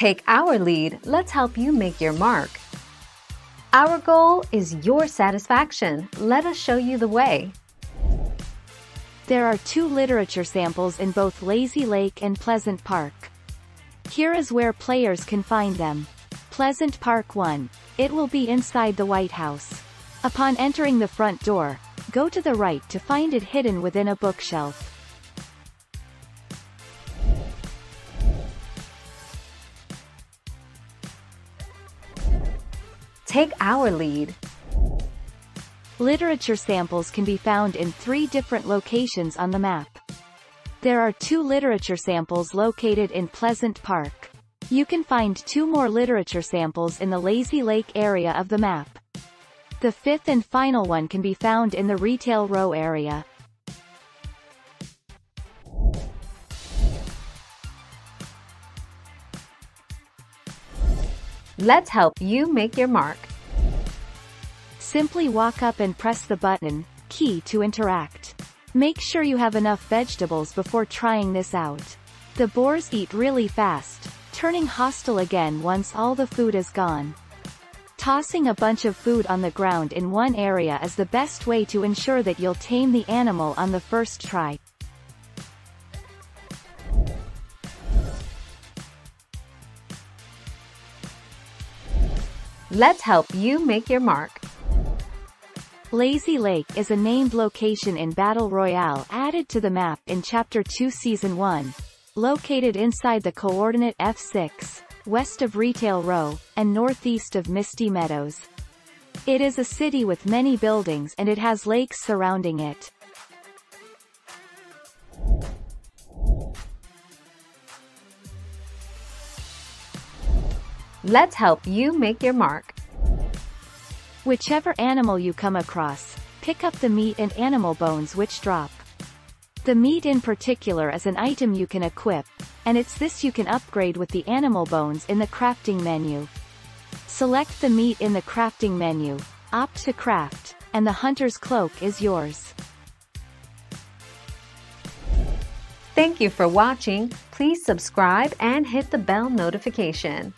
Take our lead, let's help you make your mark. Our goal is your satisfaction. Let us show you the way. There are two literature samples in both Lazy Lake and Pleasant Park. Here is where players can find them. Pleasant Park 1. It will be inside the White House. Upon entering the front door, go to the right to find it hidden within a bookshelf. Take our lead. Literature samples can be found in 3 different locations on the map. There are 2 literature samples located in Pleasant Park. You can find 2 more literature samples in the Lazy Lake area of the map. The 5th and final one can be found in the Retail Row area. Let's help you make your mark. Simply walk up and press the button, key to interact. Make sure you have enough vegetables before trying this out. The boars eat really fast, turning hostile again once all the food is gone. Tossing a bunch of food on the ground in one area is the best way to ensure that you'll tame the animal on the first try. Let's help you make your mark. Lazy Lake is a named location in Battle Royale added to the map in Chapter 2 Season 1, located inside the coordinate F6, west of Retail Row, and northeast of Misty Meadows. It is a city with many buildings and it has lakes surrounding it. Let's help you make your mark. Whichever animal you come across, pick up the meat and animal bones which drop. The meat in particular is an item you can equip, and it's this you can upgrade with the animal bones in the crafting menu. Select the meat in the crafting menu, opt to craft, and the hunter's cloak is yours. Thank you for watching. Please subscribe and hit the bell notification.